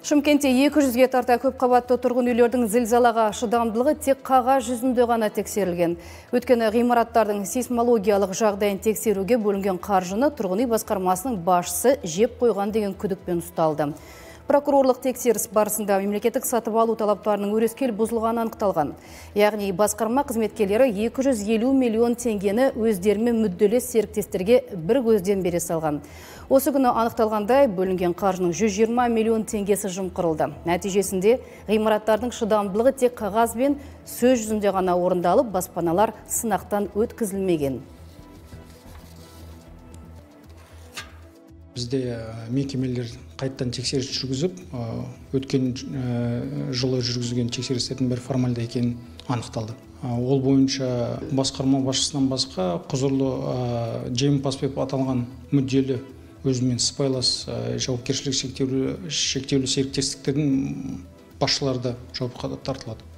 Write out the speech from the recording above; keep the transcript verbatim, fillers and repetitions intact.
Шымкентте екі жүзге тарта көпқабатты тұрғын үйлердің зілзалаға шыдамдылығы тек қағаз жүзінде ғана тексерілген. Өткені ғимараттардың сейсмологиялық жағдайын тексеруге бөлінген қаржыны тұрғын үй басқармасының басшысы жеп қойған деген күдікпен ұсталды. Прокурорлық тексеріс барысында мемлекеттік сатып алу талаптарының өрескел бұзылғаны анықталған. Яғни басқарма қызметкерлері екі жүз елу миллион теңгені өздерімен мүдделес серіктестерге бір көзден бере салған. Осы күні анықталғандай бөлінген қаржының жүз жиырма миллион теңгесі жымқырылды. Нәтижесінде ғимараттардың шыдамдылығы тек қағаз бен сөз жүзінде ғана орындалып, баспаналар сынақтан өткізілмеген. Бізде мекемелер қайттан тексеріс жүргізіп, өткен жылы жүргізген тексерістердің бір формальды екенін анықталды. Ол бойынша басқарма басшысынан басқа құзырлы жеңімпаз деп аталған мүдделі өзімен сыбайлас жауапкершілік шектеулі серіктестіктердің басшылары да жауапқа тартылады.